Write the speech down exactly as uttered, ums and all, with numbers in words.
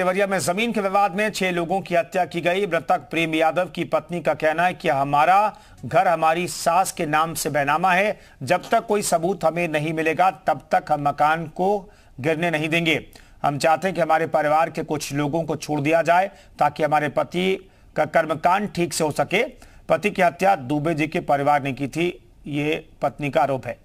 देवरिया में जमीन के विवाद में छह लोगों की हत्या की गई। मृतक प्रेम यादव की पत्नी का कहना है कि हमारा घर हमारी सास के नाम से बेनामा है, जब तक कोई सबूत हमें नहीं मिलेगा तब तक हम मकान को गिरने नहीं देंगे। हम चाहते हैं कि हमारे परिवार के कुछ लोगों को छोड़ दिया जाए ताकि हमारे पति का कर्मकांड ठीक से हो सके। पति की हत्या दुबे जी के परिवार ने की थी, ये पत्नी का आरोप है।